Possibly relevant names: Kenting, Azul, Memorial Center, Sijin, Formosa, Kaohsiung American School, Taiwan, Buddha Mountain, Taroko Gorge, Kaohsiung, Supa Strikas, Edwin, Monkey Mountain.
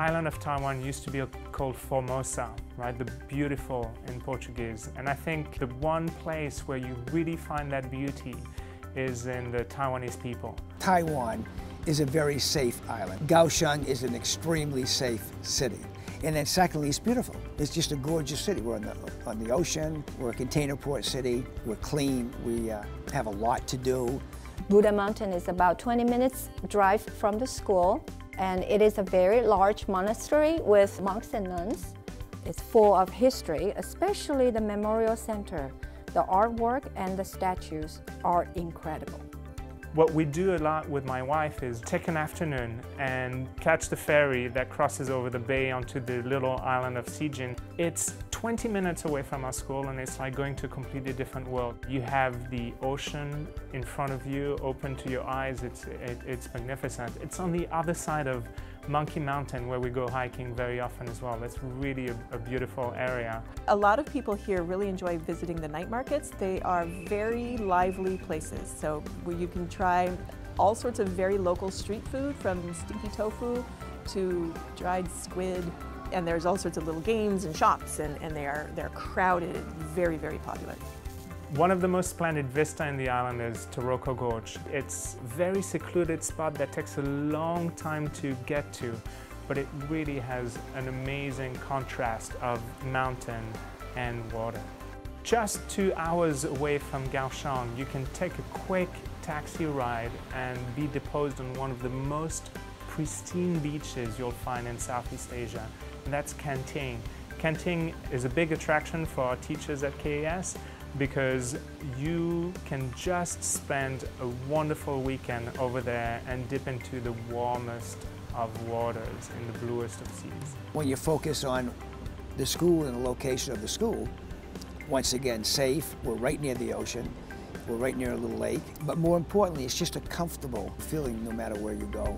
island of Taiwan used to be called Formosa, right? The beautiful in Portuguese. And I think the one place where you really find that beauty is in the Taiwanese people. Taiwan is a very safe island. Kaohsiung is an extremely safe city. And then secondly, it's beautiful. It's just a gorgeous city. We're on the ocean, we're a container port city, we're clean, we have a lot to do. Buddha Mountain is about 20 minutes drive from the school, and it is a very large monastery with monks and nuns. It's full of history, especially the Memorial Center. The artwork and the statues are incredible. What we do a lot with my wife is take an afternoon and catch the ferry that crosses over the bay onto the little island of Sijin. It's 20 minutes away from our school, and it's like going to a completely different world. You have the ocean in front of you, open to your eyes. It's magnificent. It's on the other side of Monkey Mountain, where we go hiking very often as well. It's really a beautiful area. A lot of people here really enjoy visiting the night markets. They are very lively places, so where you can try all sorts of very local street food, from stinky tofu to dried squid, and there's all sorts of little games and shops, and they're crowded and very, very popular. One of the most splendid vista in the island is Taroko Gorge. It's a very secluded spot that takes a long time to get to, but it really has an amazing contrast of mountain and water. Just 2 hours away from Kaohsiung, you can take a quick taxi ride and be deposed on one of the most pristine beaches you'll find in Southeast Asia, and that's Kenting. Kenting is a big attraction for our teachers at KAS because you can just spend a wonderful weekend over there and dip into the warmest of waters and the bluest of seas. When you focus on the school and the location of the school, once again, safe, we're right near the ocean, we're right near a little lake, but more importantly, it's just a comfortable feeling no matter where you go.